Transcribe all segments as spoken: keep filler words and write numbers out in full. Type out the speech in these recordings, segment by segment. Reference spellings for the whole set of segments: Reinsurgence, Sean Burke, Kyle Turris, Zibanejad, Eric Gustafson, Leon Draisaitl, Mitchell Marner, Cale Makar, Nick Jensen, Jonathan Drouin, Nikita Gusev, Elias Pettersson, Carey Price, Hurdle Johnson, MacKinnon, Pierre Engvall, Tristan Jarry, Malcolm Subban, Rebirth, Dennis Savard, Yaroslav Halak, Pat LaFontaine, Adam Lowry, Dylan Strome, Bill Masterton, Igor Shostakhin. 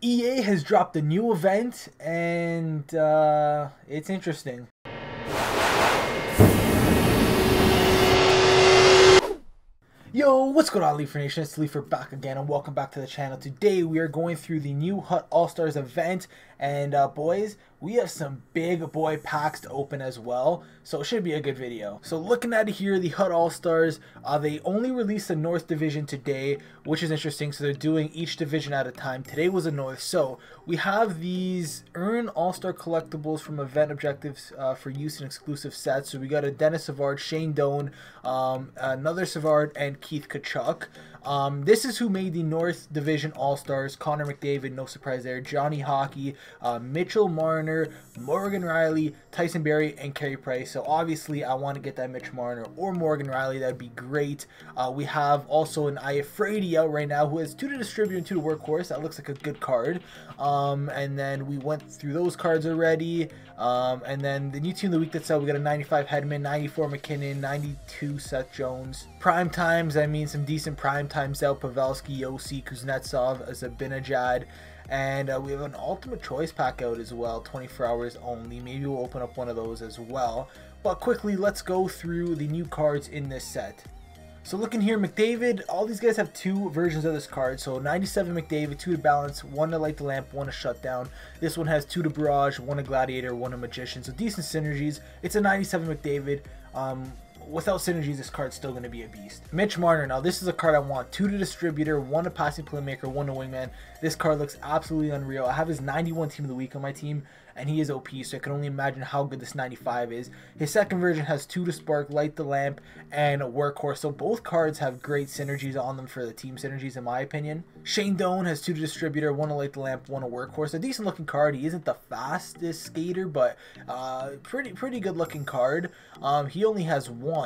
E A has dropped a new event, and uh, it's interesting. Yo, what's going on, LeaferNation? It's Leafer back again, and welcome back to the channel. Today we are going through the new H U T All-Stars event, and uh, boys, we have some big boy packs to open as well, so it should be a good video. So looking at it here, the H U T All-Stars, uh, they only released the North Division today, which is interesting, so they're doing each division at a time. Today was the North, so we have these Earn All-Star Collectibles from Event Objectives uh, for use in exclusive sets. So we got a Dennis Savard, Shane Doan, um, another Savard, and Keith Tkachuk. Um, this is who made the North Division All-Stars. Connor McDavid, no surprise there. Johnny Hockey, uh, Mitchell Marner, Morgan Rielly, Tyson Barrie, and Carey Price. So obviously I want to get that Mitch Marner or Morgan Rielly. That'd be great. Uh, we have also an Iafredi out right now who has two to distribute and two to workhorse. That looks like a good card. Um, and then we went through those cards already. Um, and then the new team of the week that's out, we got a ninety-five Hedman, ninety-four MacKinnon, ninety-two Seth Jones. Prime times, I mean, some decent prime times out. Pavelski, Yossi, Kuznetsov, Zibanejad. And uh, we have an Ultimate Choice pack out as well, twenty-four hours only. Maybe we'll open up one of those as well. But quickly, let's go through the new cards in this set. So looking here, McDavid, all these guys have two versions of this card. So ninety-seven McDavid, two to Balance, one to Light the Lamp, one to Shutdown. This one has two to Barrage, one to Gladiator, one to Magician. So decent synergies. It's a ninety-seven McDavid. Um... Without synergies, this card's still going to be a beast. Mitch Marner, now this is a card I want. Two to Distributor, one to Passing Playmaker, one to Wingman. This card looks absolutely unreal. I have his ninety-one Team of the Week on my team, and he is O P, so I can only imagine how good this ninety-five is. His second version has two to Spark, Light the Lamp, and Workhorse, so both cards have great synergies on them for the team synergies, in my opinion. Shane Doan has two to Distributor, one to Light the Lamp, one to Workhorse. A decent looking card. He isn't the fastest skater, but uh, pretty pretty good looking card. Um, he only has one.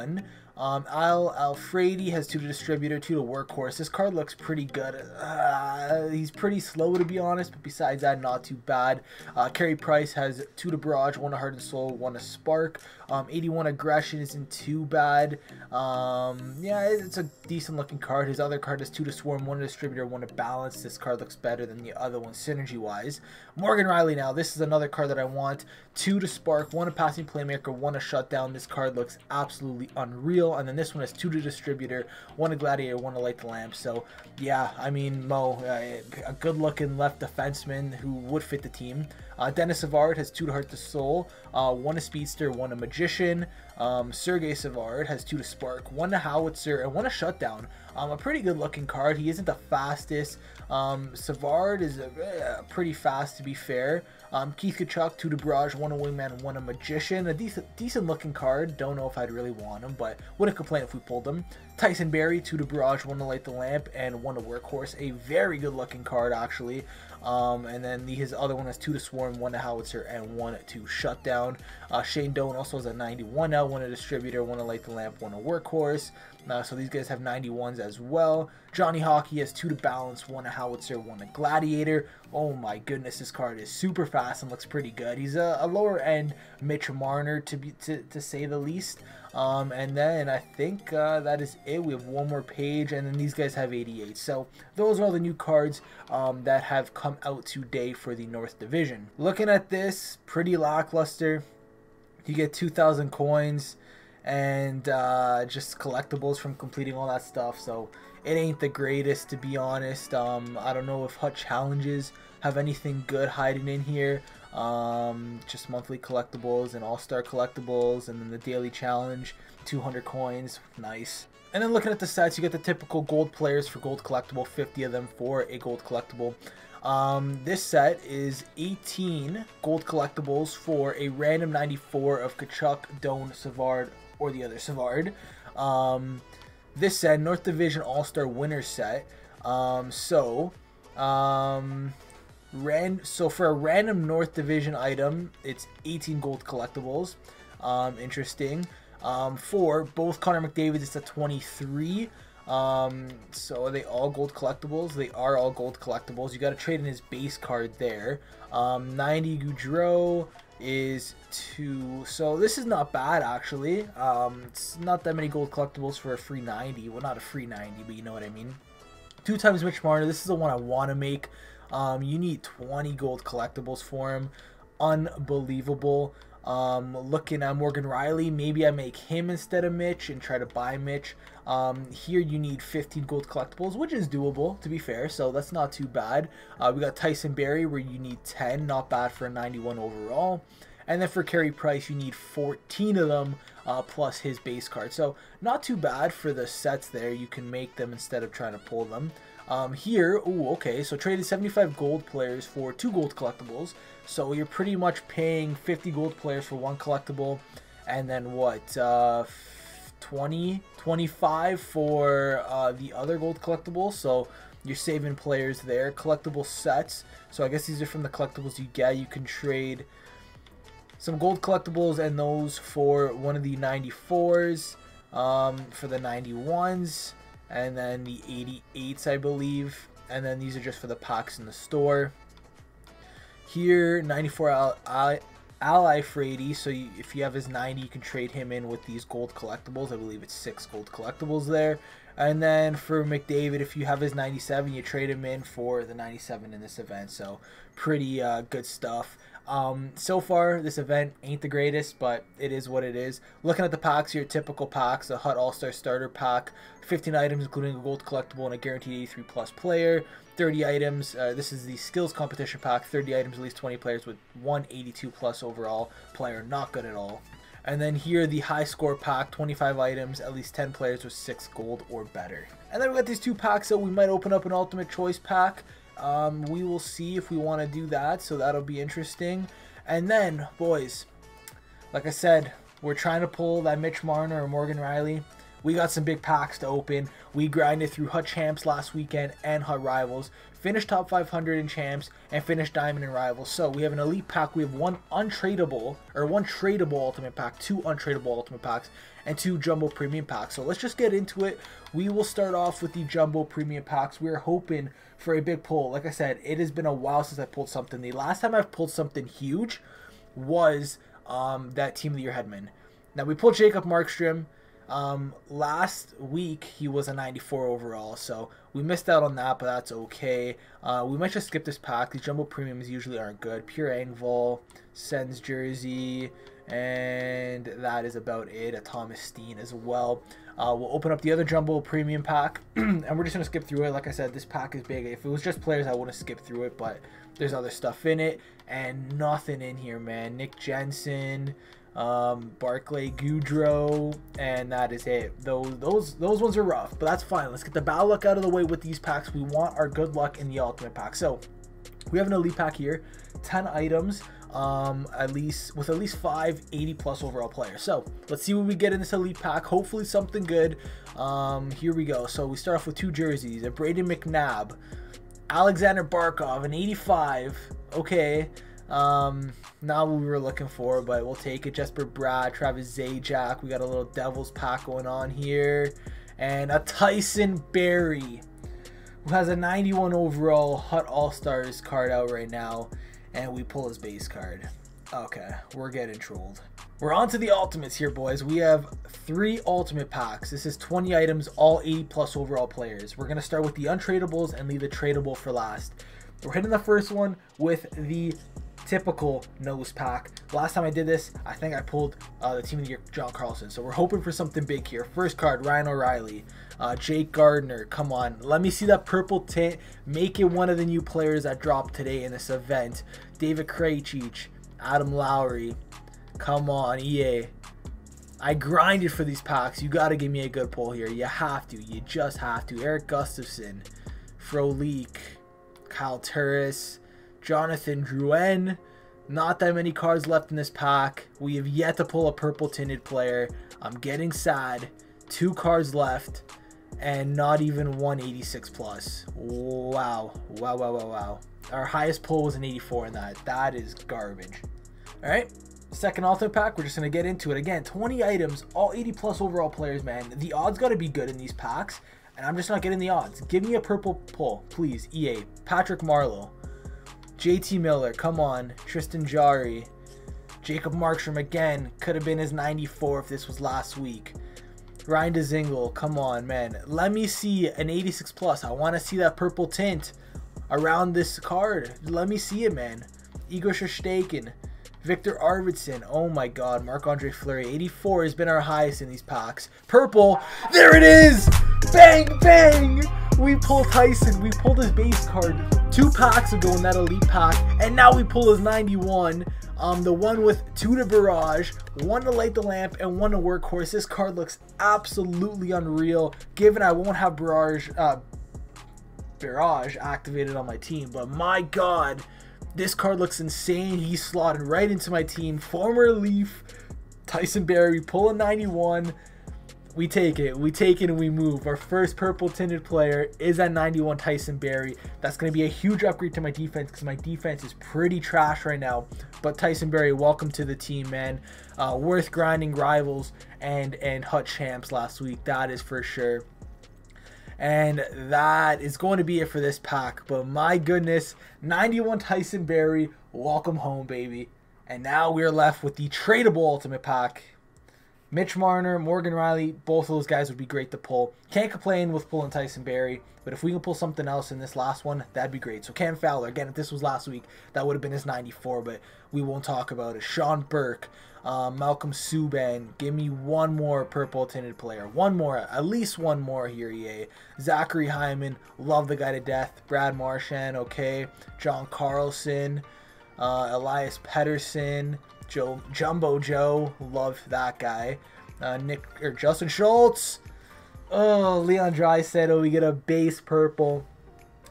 Um, Al Iafredi has two to Distributor, two to Workhorse. This card looks pretty good. Uh, he's pretty slow, to be honest, but besides that, not too bad. Uh, Carey Price has two to Barrage, one to Heart and Soul, one to Spark. Um, eighty-one Aggression isn't too bad. Um, yeah, it's a decent looking card. His other card is two to Swarm, one to Distributor, one to Balance. This card looks better than the other one synergy wise. Morgan Rielly, now this is another card that I want. Two to Spark, one to Passing Playmaker, one to Shutdown. This card looks absolutely unreal. And then this one is two to Distributor, one to Gladiator, one to Light the Lamp. So yeah, I mean, Mo, uh, a good looking left defenseman who would fit the team. Uh, Dennis Savard has two to Heart to Soul, uh, one to Speedster, one to Magician. Um, Sergei Savard has two to Spark, one to Howitzer, and one to Shutdown. Um, a pretty good looking card. He isn't the fastest. Um, Savard is a, uh, pretty fast, to be fair. Um, Keith Tkachuk, two to Barrage, one to Wingman, one to Magician. A decent decent looking card. Don't know if I'd really want him, but wouldn't complain if we pulled him. Tyson Barrie, two to Barrage, one to Light the Lamp, and one to Workhorse. A very good looking card, actually. Um, and then the, his other one is two to Swarm, one to Howitzer, and one to Shutdown. Uh, Shane Doan also has a ninety-one out, one to Distributor, one to Light the Lamp, one to Workhorse. Uh, so these guys have ninety-ones as well. Johnny Hockey has two to Balance, one to Howitzer, one to Gladiator. Oh my goodness, this card is super fast and looks pretty good. He's a, a lower end Mitch Marner, to be to, to say the least. Um, and then I think uh, that is it. We have one more page, and then these guys have eighty-eight. So those are all the new cards um, that have come out today for the North Division. Looking at this, pretty lackluster. You get two thousand coins and uh, just collectibles from completing all that stuff, so it ain't the greatest, to be honest. Um, I don't know if H U T Challenges have anything good hiding in here. Um, just monthly collectibles and all-star collectibles, and then the daily challenge, two hundred coins, nice. And then looking at the sets, you get the typical gold players for gold collectible, fifty of them for a gold collectible. Um, this set is eighteen gold collectibles for a random ninety-four of Tkachuk, Doan, Savard, or the other Savard. Um, this set, North Division All-Star Winner set. Um, so, um, ran so for a random North Division item, it's eighteen gold collectibles. Um, interesting. Um, for both Connor McDavid, it's a twenty-three. Um, so are they all gold collectibles? They are all gold collectibles. You got to trade in his base card there. Um, ninety Goodrow is two, so this is not bad, actually. Um, it's not that many gold collectibles for a free ninety. Well, not a free ninety, but you know what I mean. Two times Mitch Marner. This is the one I want to make. Um, you need twenty gold collectibles for him. Unbelievable. Um, looking at Morgan Rielly, maybe I make him instead of Mitch and try to buy Mitch. Um, here you need fifteen gold collectibles, which is doable, to be fair, so that's not too bad. Uh, we got Tyson Barrie, where you need ten, not bad for a ninety-one overall. And then for Carey Price, you need fourteen of them, uh, plus his base card. So not too bad for the sets there. You can make them instead of trying to pull them. Um, here, ooh, okay, so traded seventy-five gold players for two gold collectibles. So you're pretty much paying fifty gold players for one collectible. And then what, uh, twenty, twenty-five for uh, the other gold collectible. So you're saving players there. Collectible sets. So I guess these are from the collectibles you get. You can trade some gold collectibles and those for one of the ninety-fours, um, for the ninety-ones, and then the eighty-eights, I believe. And then these are just for the packs in the store. Here, ninety-four Al Al Al Iafredi, so you, if you have his ninety, you can trade him in with these gold collectibles. I believe it's six gold collectibles there. And then for McDavid, if you have his ninety-seven, you trade him in for the ninety-seven in this event. So pretty uh, good stuff. Um, so far, this event ain't the greatest, but it is what it is. Looking at the packs, your typical packs, a H U T All-Star Starter Pack, fifteen items including a gold collectible and a guaranteed eighty-three plus player, thirty items, uh, this is the Skills Competition Pack, thirty items, at least twenty players with one eighty-two plus overall player, not good at all. And then here, the High Score Pack, twenty-five items, at least ten players with six gold or better. And then we got these two packs, so we might open up an Ultimate Choice Pack. Um, we will see if we want to do that, so that'll be interesting. And then, boys, like I said, we're trying to pull that Mitch Marner or Morgan Rielly. We got some big packs to open. We grinded through H U T Champs last weekend and H U T Rivals, finished top five hundred in Champs, and finished Diamond and Rivals. So we have an elite pack, we have one untradeable, or one tradable ultimate pack, two untradeable ultimate packs, and two jumbo premium packs. So let's just get into it. We will start off with the jumbo premium packs. We're hoping for a big pull. Like I said, it has been a while since I pulled something. The last time I've pulled something huge was um, that Team of the Year Hedman. Now we pulled Jacob Markström. Um, last week he was a ninety-four overall, so we missed out on that, but that's okay. Uh, we might just skip this pack. These jumbo premiums usually aren't good. Pierre Engvall, Sens jersey, and that is about it. A Thomas Steen as well. Uh, we'll open up the other jumbo premium pack, and we're just gonna skip through it. Like I said, this pack is big. If it was just players, I would have skipped through it, but there's other stuff in it, and nothing in here, man. Nick Jensen, um Barclay Goodrow, and that is it. Those those those ones are rough, but that's fine. Let's get the bad luck out of the way with these packs. We want our good luck in the ultimate pack. So we have an elite pack here, ten items, um at least with at least five eighty plus overall players. So let's see what we get in this elite pack. Hopefully something good. Um here we go. So we start off with two jerseys, a Braden McNabb, Aleksander Barkov, an eighty-five. Okay, Um, not what we were looking for, but we'll take it. Jesper Bratt, Travis Zajac. We got a little Devils pack going on here. And a Tyson Barrie, who has a ninety-one overall H U T All-Stars card out right now. And we pull his base card. Okay, we're getting trolled. We're on to the ultimates here, boys. We have three ultimate packs. This is twenty items, all eighty plus overall players. We're going to start with the untradables and leave the tradable for last. We're hitting the first one with the typical nose pack. Last time I did this, I think I pulled uh, the Team of the Year, John Carlson. So we're hoping for something big here. First card, Ryan O'Reilly, uh, Jake Gardner. Come on, let me see that purple tint. Make it one of the new players that dropped today in this event. David Krejci, Adam Lowry. Come on, E A. I grinded for these packs. You got to give me a good pull here. You have to. You just have to. Eric Gustafson, Frolik, Kyle Turris, Jonathan Drouin. Not that many cards left in this pack. We have yet to pull a purple tinted player. I'm getting sad. Two cards left and not even one eighty-six plus. Wow. Wow, wow, wow, wow. Our highest pull was an eighty-four in that. That is garbage. All right. Second ultimate pack, we're just going to get into it. Again, twenty items, all eighty plus overall players, man. The odds got to be good in these packs, and I'm just not getting the odds. Give me a purple pull, please, E A. Patrick Marleau, J T Miller, come on. Tristan Jarry, Jacob Markstrom again. Could have been his ninety-four if this was last week. Ryan Dzingel, come on, man. Let me see an eighty-six plus. I want to see that purple tint. around this card. Let me see it, man. Igor Shostakhin, Victor Arvidsson. Oh my god, Marc-Andre Fleury. eighty-four has been our highest in these packs. Purple. There it is! Bang, bang! We pull Tyson. We pulled his base card two packs ago in that elite pack. And now we pull his ninety-one. Um, the one with two to barrage, one to light the lamp, and one to workhorse. This card looks absolutely unreal. Given I won't have barrage, uh, barrage activated on my team. But my god, this card looks insane. He's slotted right into my team. Former Leaf, Tyson Barrie. We pull a ninety-one. We take it. We take it and we move. Our first purple tinted player is at ninety-one, Tyson Barrie. That's going to be a huge upgrade to my defense because my defense is pretty trash right now. But Tyson Barrie, welcome to the team, man. Uh, worth grinding rivals and, and H U T champs last week. That is for sure. And that is going to be it for this pack. But my goodness, ninety-one Tyson Barrie, welcome home, baby. And now we are left with the tradable ultimate pack. Mitch Marner, Morgan Rielly, both of those guys would be great to pull. Can't complain with pulling Tyson Barrie, but if we can pull something else in this last one, that'd be great. So Cam Fowler, again, if this was last week, that would have been his ninety-four, but we won't talk about it. Sean Burke, uh, Malcolm Subban, give me one more purple tinted player. One more, at least one more here, E A. Zachary Hyman, love the guy to death. Brad Marchand, okay. John Carlson, uh, Elias Pettersson. Joe, Jumbo Joe, love that guy. Uh, Nick or Justin Schultz. Oh, Leon Draisaitl. We get a base purple.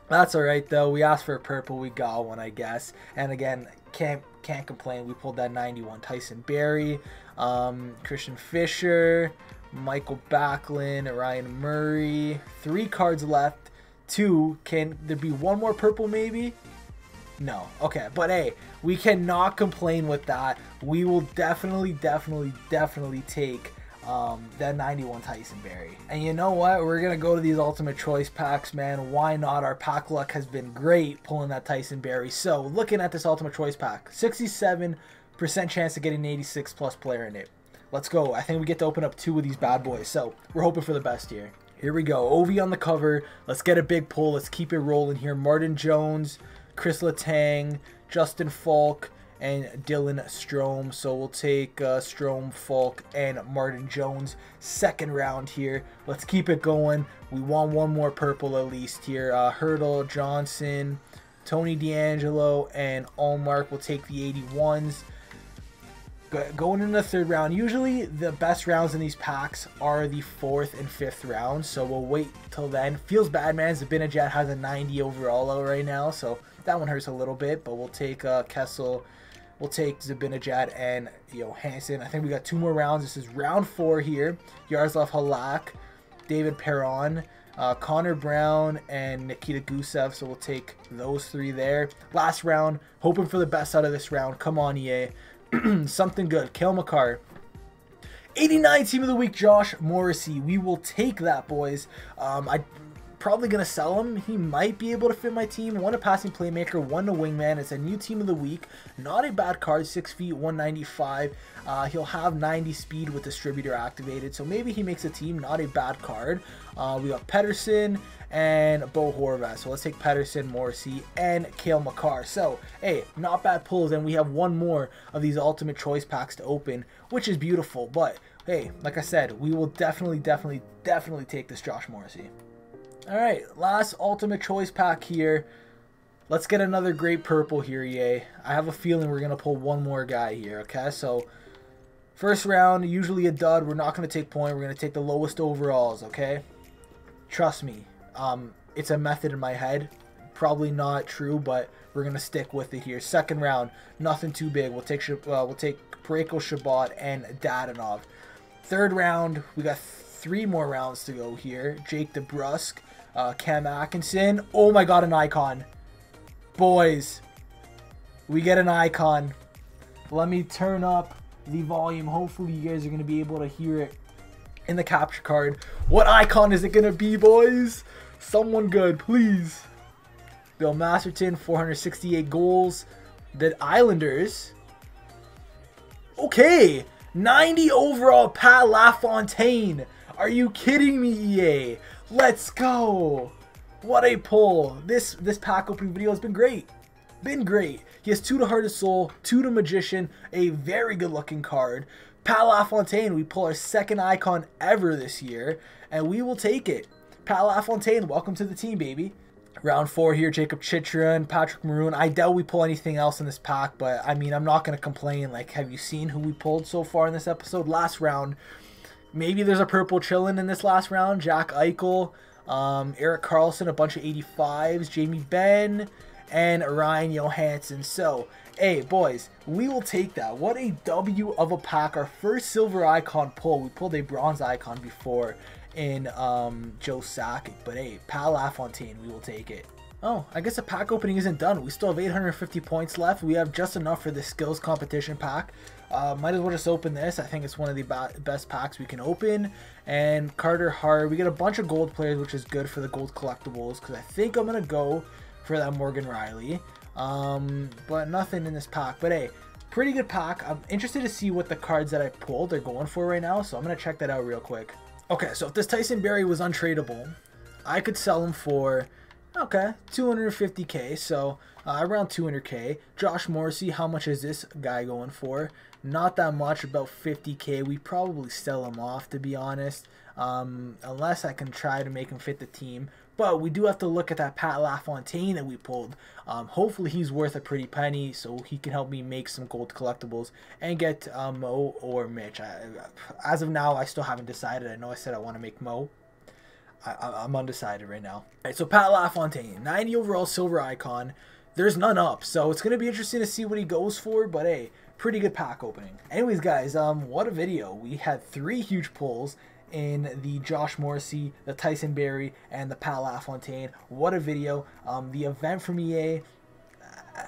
That's all right though. We asked for a purple, we got one, I guess. And again, can't can't complain. We pulled that ninety-one. Tyson Barrie, um, Christian Fisher, Michael Backlund, Ryan Murray. Three cards left. Two. Can there be one more purple maybe? No. Okay, but hey, we cannot complain with that. We will definitely, definitely, definitely take um, that ninety-one Tyson Barrie. And you know what? We're going to go to these Ultimate Choice packs, man. Why not? Our pack luck has been great pulling that Tyson Barrie. So, looking at this Ultimate Choice pack, sixty-seven percent chance of getting an eighty-six plus player in it. Let's go. I think we get to open up two of these bad boys. So, we're hoping for the best here. Here we go. Ovi on the cover. Let's get a big pull. Let's keep it rolling here. Martin Jones, Chris Letang, Justin Falk, and Dylan Strome. So we'll take uh, Strome, Falk, and Martin Jones. Second round here. Let's keep it going. We want one more purple at least here. Uh, Hurdle, Johnson, Tony D'Angelo, and Allmark. We'll take the eighty-ones. Going in the third round, usually the best rounds in these packs are the fourth and fifth rounds, so we'll wait till then. Feels bad, man. Zibanejad has a ninety overall out right now, so that one hurts a little bit, but we'll take uh, Kessel, we'll take Zibanejad and Johansson. I think we got two more rounds. This is round four here. Yaroslav Halak, David Perron, uh, Connor Brown, and Nikita Gusev, so we'll take those three there. Last round, hoping for the best out of this round. Come on, E A. Something good. Kale McCarr. eighty-nine team of the week, Josh Morrissey. We will take that, boys. Um, I'm probably going to sell him. He might be able to fit my team. One a passing playmaker, one a wingman. It's a new team of the week. Not a bad card. six feet, one ninety-five. Uh, he'll have ninety speed with distributor activated. So maybe he makes a team. Not a bad card. Uh, we got Pettersson and Bo Horvat. So let's take Pettersson, Morrissey, and Cale Makar. So, hey, not bad pulls. And we have one more of these Ultimate Choice packs to open, which is beautiful. But, hey, like I said, we will definitely, definitely, definitely take this Josh Morrissey. All right, last Ultimate Choice pack here. Let's get another great purple here, E A. I have a feeling we're going to pull one more guy here, okay? So, first round, usually a dud. We're not going to take point. We're going to take the lowest overalls, okay? Trust me. Um, it's a method in my head, probably not true, but we're gonna stick with it here. Second round, nothing too big. We'll take uh, we'll take Parayko, Shabbat, and Dadanov. Third round, we got three more rounds to go here. Jake DeBrusk, uh, Cam Atkinson. Oh my God, an icon, boys. We get an icon. Let me turn up the volume. Hopefully, you guys are gonna be able to hear it in the capture card. What icon is it gonna be, boys? Someone good, please. Bill Masterton, four hundred sixty-eight goals. The Islanders. Okay. ninety overall, Pat LaFontaine. Are you kidding me, E A? Let's go. What a pull. This this pack opening video has been great. Been great. He has two to Heart of Soul, two to Magician, a very good looking card. Pat LaFontaine, we pull our second icon ever this year, and we will take it. Pat LaFontaine, welcome to the team, baby. Round four here, Jacob Chychrun, Patrick Maroon. I doubt we pull anything else in this pack, but I mean, I'm not going to complain. Like, have you seen who we pulled so far in this episode? Last round, maybe there's a purple chillin' in this last round. Jack Eichel, um, Eric Carlson, a bunch of eighty-fives, Jamie Benn, and Ryan Johansson. So, hey, boys, we will take that. What a W of a pack. Our first silver icon pull. We pulled a bronze icon before in um, Joe Sakic, but hey, Pat LaFontaine, we will take it. Oh, I guess the pack opening isn't done. We still have eight hundred fifty points left. We have just enough for the skills competition pack. Uh, might as well just open this. I think it's one of the best packs we can open. And Carter Hart, we get a bunch of gold players, which is good for the gold collectibles, because I think I'm going to go for that Morgan Rielly. Um, but nothing in this pack. But hey, pretty good pack. I'm interested to see what the cards that I pulled are going for right now, so I'm going to check that out real quick. Okay, so if this Tyson Barrie was untradeable, I could sell him for... okay, two hundred fifty K, so uh, around two hundred K. Josh Morrissey, how much is this guy going for? Not that much, about fifty K. We probably sell him off, to be honest, um, unless I can try to make him fit the team. But we do have to look at that Pat LaFontaine that we pulled. Um, hopefully he's worth a pretty penny, so he can help me make some gold collectibles and get uh, Mo or Mitch. I, as of now, I still haven't decided. I know I said I want to make Mo. I, I'm undecided right now. All right, so Pat LaFontaine, ninety overall silver icon. There's none up, so it's going to be interesting to see what he goes for, but hey, pretty good pack opening. Anyways, guys, um, what a video. We had three huge pulls in the Josh Morrissey, the Tyson Barrie, and the Pat LaFontaine. What a video. Um, the event from E A, uh,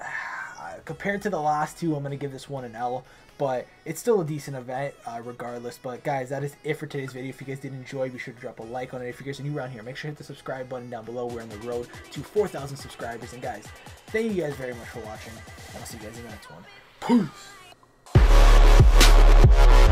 compared to the last two, I'm going to give this one an L. But it's still a decent event uh, regardless. But guys, that is it for today's video. If you guys did enjoy, be sure to drop a like on it. If you guys are new around here, make sure to hit the subscribe button down below. We're on the road to four thousand subscribers. And guys, thank you guys very much for watching. I'll see you guys in the next one. Peace!